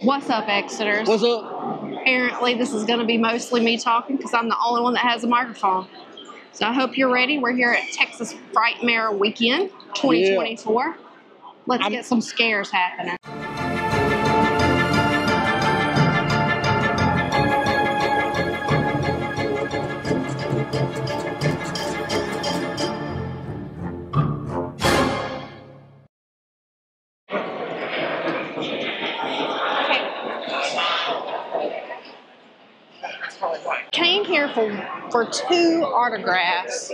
What's up, Exeters? What's up? Apparently, this is going to be mostly me talking because I'm the only one that has a microphone. So I hope you're ready. We're here at Texas Frightmare Weekend 2024. Yeah. Let's get some scares happening. Came here for two autographs,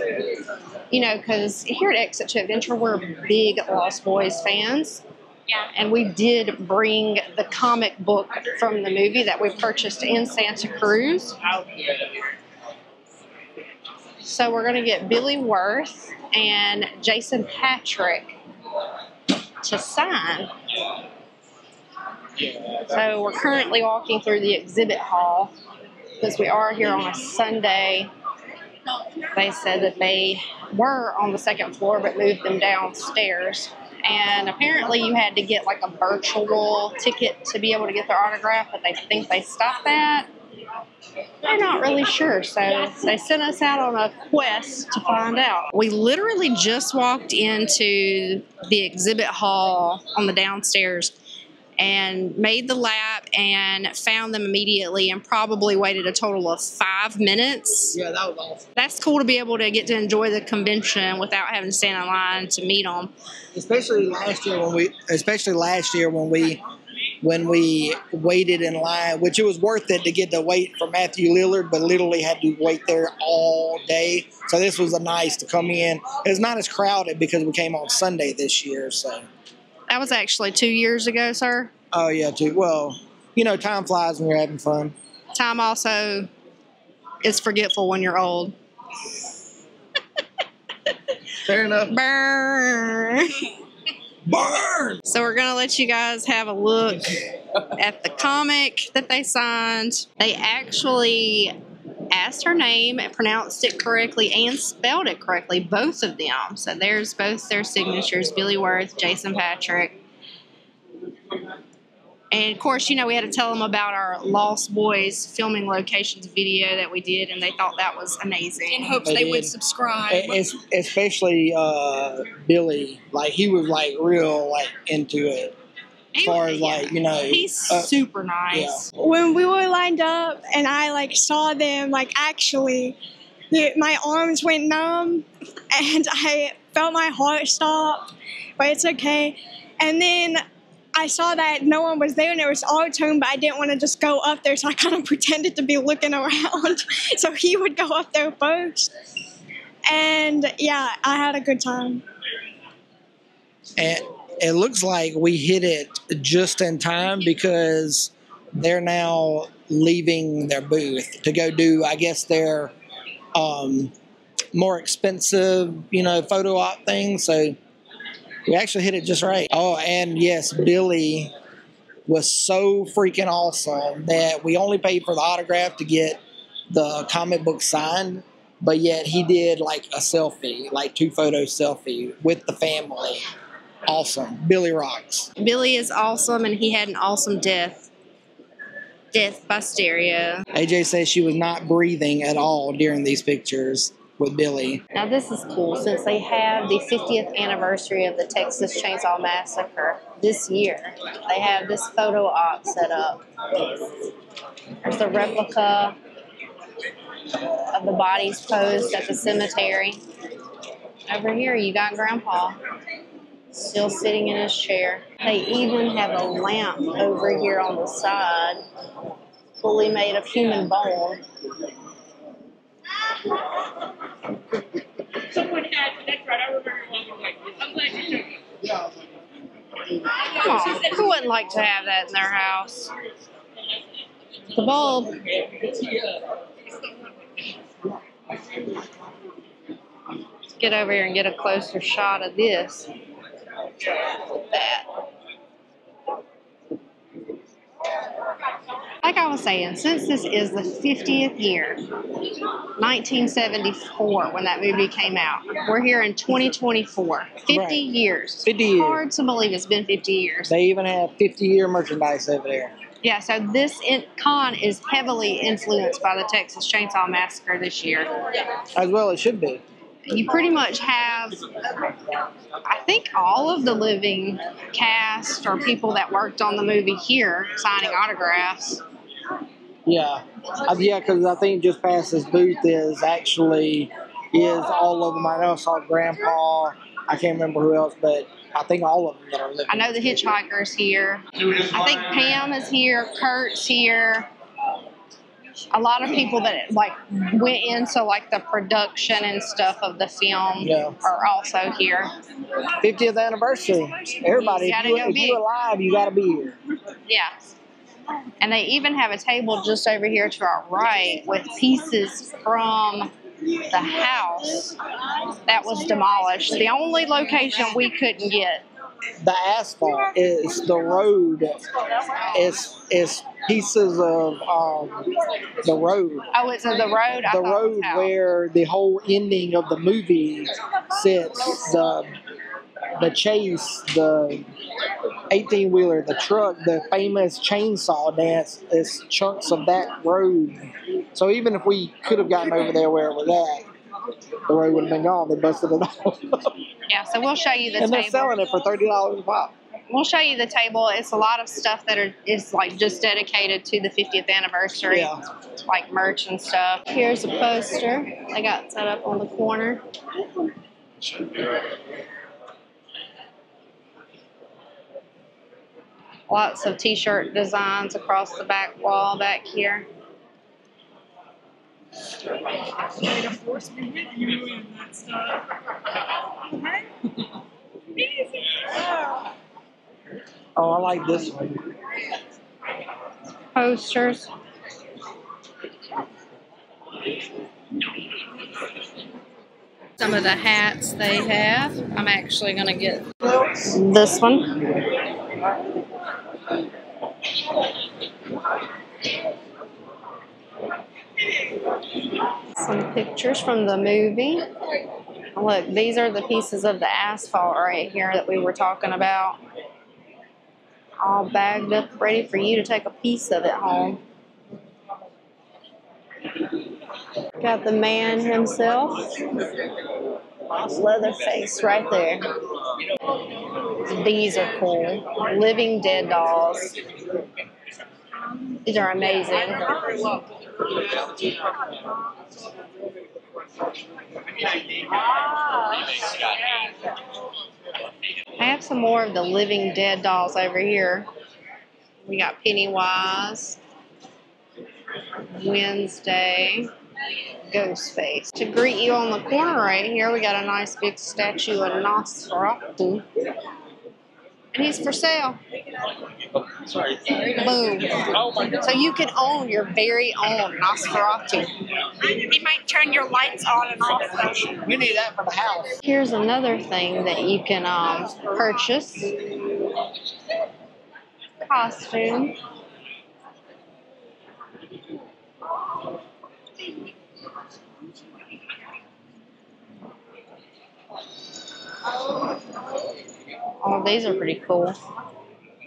you know, because here at Exit to Adventure, we're big Lost Boys fans. Yeah. And we did bring the comic book from the movie that we purchased in Santa Cruz. So we're going to get Billy Worth and Jason Patrick to sign. So we're currently walking through the exhibit hall. Because we are here on a Sunday. They said that they were on the second floor but moved them downstairs. And apparently you had to get like a virtual ticket to be able to get their autograph, but they think they stopped that. They're not really sure, so they sent us out on a quest to find out. We literally just walked into the exhibit hall on the downstairs and made the lap and found them immediately and probably waited a total of 5 minutes. Yeah, that was awesome. That's cool to be able to get to enjoy the convention without having to stand in line to meet them. Especially last year when we waited in line, which it was worth it to get to wait for Matthew Lillard, but literally had to wait there all day. So this was a nice to come in. It's not as crowded because we came on Sunday this year, so. That was actually 2 years ago, sir. Oh, yeah, well, you know, time flies when you're having fun. Time also is forgetful when you're old. Fair enough. Burn. Burn. So we're going to let you guys have a look at the comic that they signed. They actually asked her name and pronounced it correctly and spelled it correctly, both of them. So there's both their signatures, Billy Worth, Jason Patrick. And, of course, you know, we had to tell them about our Lost Boys filming locations video that we did, and they thought that was amazing. In hopes they would subscribe. Especially Billy. Like, he was, like, real, like, into it. As far as, like, you know. He's super nice. Yeah. When we were lined up and I, like, saw them, like, actually, my arms went numb and I felt my heart stop, but it's okay. And then I saw that no one was there and it was auto-tune, but I didn't want to just go up there, so I kind of pretended to be looking around so he would go up there first. And, yeah, I had a good time. And it looks like we hit it just in time because they're now leaving their booth to go do, I guess, their more expensive, you know, photo op thing. So we actually hit it just right. Oh, and yes, Billy was so freaking awesome that we only paid for the autograph to get the comic book signed, but yet he did like a selfie, like two-photo selfie with the family. Awesome. Billy rocks. Billy is awesome, and he had an awesome death. Death by stereo. AJ says she was not breathing at all during these pictures with Billy. Now this is cool. Since they have the 50th anniversary of the Texas Chainsaw Massacre this year, they have this photo op set up. There's a replica of the bodies posed at the cemetery. Over here you got Grandpa. Still sitting in his chair. They even have a lamp over here on the side, fully made of human bone. Someone had, that's right, I remember one like, I'm glad you took it. Oh, who wouldn't like to have that in their house? The bulb. Let's get over here and get a closer shot of this. That. Like I was saying, since this is the 50th year, 1974 when that movie came out, we're here in 2024. 50 right. years. 50 years. Hard to believe it's been 50 years. They even have 50-year merchandise over there. Yeah, so this con is heavily influenced by the Texas Chainsaw Massacre this year. As well, it should be. You pretty much have, I think, all of the living cast or people that worked on the movie here signing autographs. Yeah, because I think just past this booth is all of them. I know I saw Grandpa. I can't remember who else, but I think all of them that are living. I know the Hitchhiker's here. I think Pam is here. Kurt's here. A lot of people that like went into like the production and stuff of the film are also here. 50th anniversary. Everybody, if you're alive, you got to be here. Yeah. And they even have a table just over here to our right with pieces from the house that was demolished. The only location we couldn't get. The asphalt is the road. It's pieces of the road. Oh, it's the road? The road where the whole ending of the movie sits. The chase, the 18-wheeler, the truck, the famous chainsaw dance, it's chunks of that road. So even if we could have gotten over there where it was at, the road would have been gone. They busted it all. Yeah, so we'll show you the table. And they're selling it for $30 a pop. We'll show you the table. It's a lot of stuff that is like just dedicated to the 50th anniversary, like merch and stuff. Here's a poster they got set up on the corner. Lots of t-shirt designs across the back wall back here. Oh, I like this one. Posters. Some of the hats they have. I'm actually going to get this one. Some pictures from the movie. Look, these are the pieces of the asphalt right here that we were talking about. All bagged up, ready for you to take a piece of it home. Got the man himself. Leatherface right there. These are cool. Living Dead dolls. These are amazing. I have some more of the Living Dead dolls over here. We got Pennywise, Wednesday, Ghostface. To greet you on the corner right here, we got a nice big statue of Nosferatu. And he's for sale. Boom. So you can own your very own Nosferatu. He might turn your lights on and off. You need that for the house. Here's another thing that you can purchase. Costume. Oh, these are pretty cool.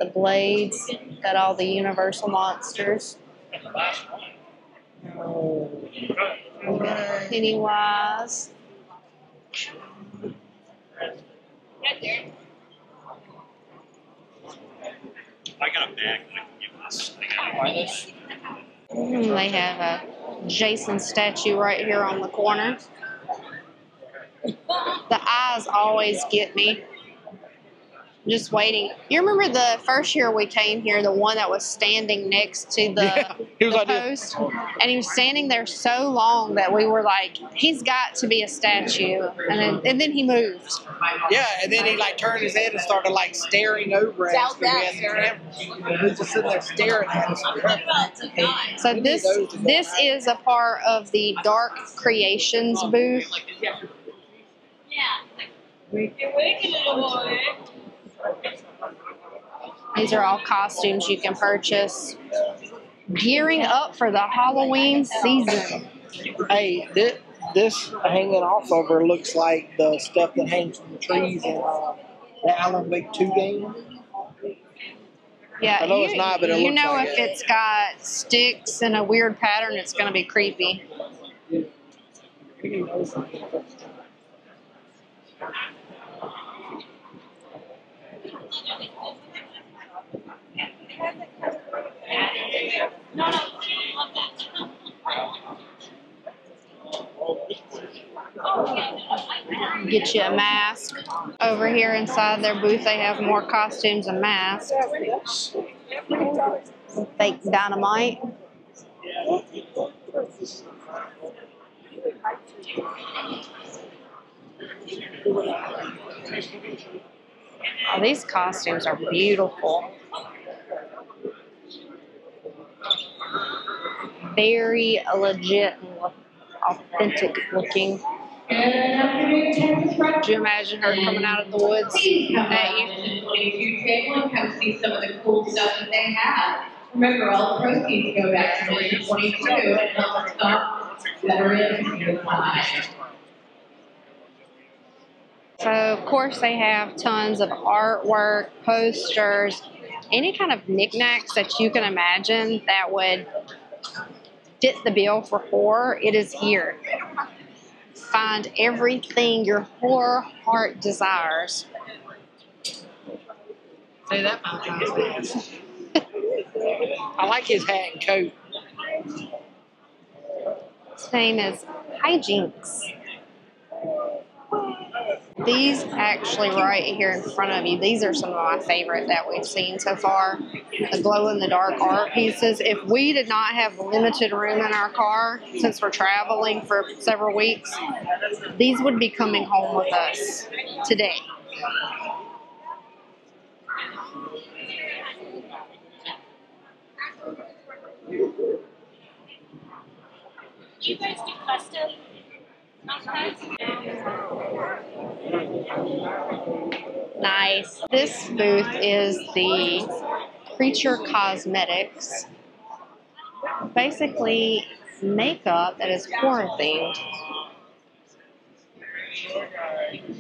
The blades, got all the Universal monsters. We got Pennywise. I got a bag. They have a Jason statue right here on the corner. The eyes always get me. Just waiting. You remember the first year we came here, the one that was standing next to the, post? And he was standing there so long that we were like, he's got to be a statue. And then he moved. Yeah, and then he like turned his head and started like staring over at us. He was just sitting there staring at us. So this is a part of the Dark Creations booth. These are all costumes you can purchase. Gearing up for the Halloween season. Hey, this hanging off of her looks like the stuff that hangs from the trees in the Alan Wake 2 game. Yeah, I know it's not, but you know if it's got sticks and a weird pattern, it's going to be creepy. Get you a mask. Over here inside their booth, they have more costumes and masks. Fake dynamite. Oh, these costumes are beautiful. Very legit and authentic looking. Do you imagine her coming out of the woods at you? If you travel and come see some of the cool stuff that they have, remember all the proceeds go back to Mission 22 and all the stuff that are in your life. So, of course, they have tons of artwork, posters, any kind of knickknacks that you can imagine that would fit the bill for horror. It is here. Find everything your horror heart desires. Say that 5 times. I like his hat and coat. His name is Hijinks. These actually right here in front of you, these are some of my favorite that we've seen so far. The glow-in-the-dark art pieces. If we did not have limited room in our car, since we're traveling for several weeks, these would be coming home with us today. Do you guys do custom? Nice. This booth is the Creature Cosmetics. Basically, makeup that is horror themed.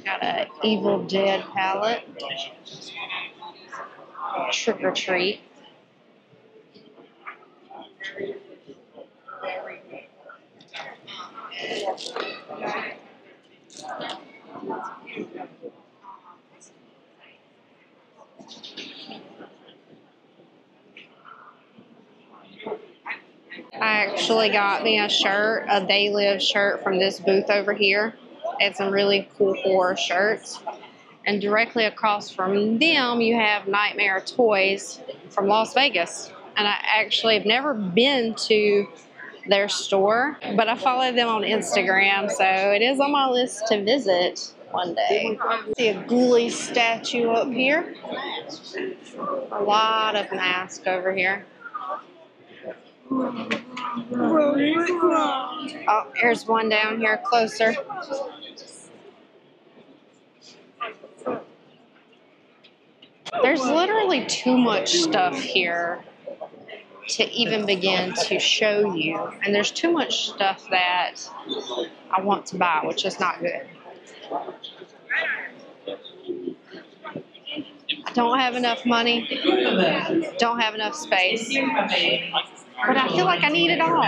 Got an Evil Dead palette. Trick or Treat. I actually got me a shirt, a They Live shirt from this booth over here. It's some really cool horror shirts. And directly across from them, you have Nightmare Toys from Las Vegas. And I actually have never been to their store, but I follow them on Instagram, so it is on my list to visit one day. See a ghoulie statue up here. A lot of masks over here. Oh, here's one down here closer. There's literally too much stuff here to even begin to show you, and there's too much stuff that I want to buy, which is not good. I don't have enough money, don't have enough space, but I feel like I need it all,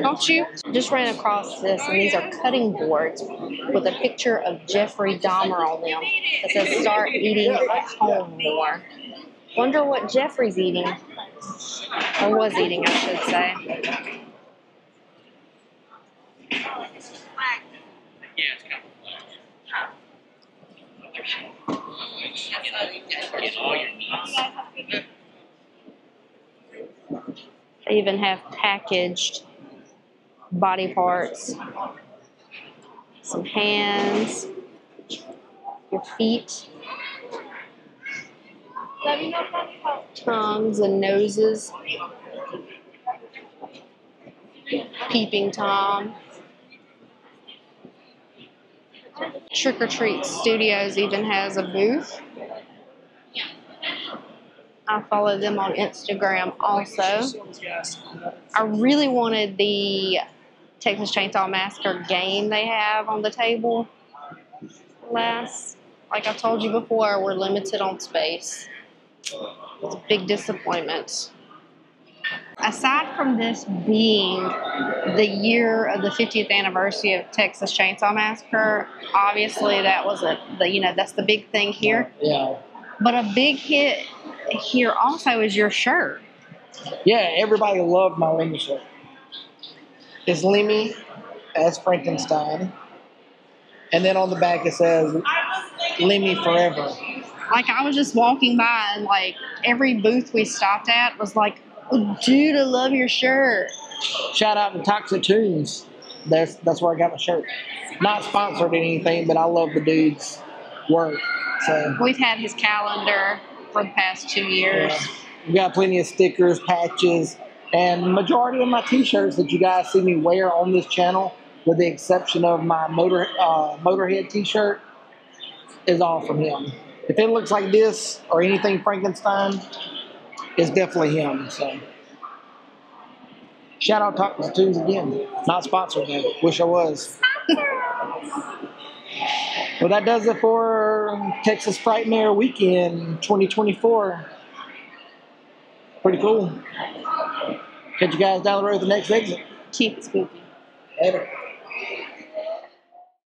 don't you? Just ran across this, and these are cutting boards with a picture of Jeffrey Dahmer on them. It says, "Start eating at home more." Wonder what Jeffrey's eating. Or was eating, I should say. They even have packaged body parts, some hands, your feet, tongues and noses, peeping Tom. Trick or Treat Studios even has a booth. I follow them on Instagram also. I really wanted the Texas Chainsaw Massacre game they have on the table. Like I told you before, we're limited on space. It's a big disappointment. Aside from this being the year of the 50th anniversary of Texas Chainsaw Massacre, obviously that was that's the big thing here. Yeah. But a big hit here also is your shirt. Yeah, everybody loved my Lemmy shirt. It's Lemmy as Frankenstein. And then on the back it says Lemmy Forever. Like, I was just walking by and like every booth we stopped at was like, oh, dude, I love your shirt. Shout out to Toxic Tunes. That's where I got my shirt. Not sponsored or anything, but I love the dude's work. So we've had his calendar for the past 2 years. Yeah. We got plenty of stickers, patches, and the majority of my t-shirts that you guys see me wear on this channel, with the exception of my Motorhead t-shirt, is all from him. If it looks like this or anything Frankenstein, it's definitely him. So shout out to the Tunes again. Not sponsored though. Wish I was. Well, that does it for Texas Frightmare Weekend 2024. Pretty cool. Catch you guys down the road at the next exit. Keep it spooky. Later.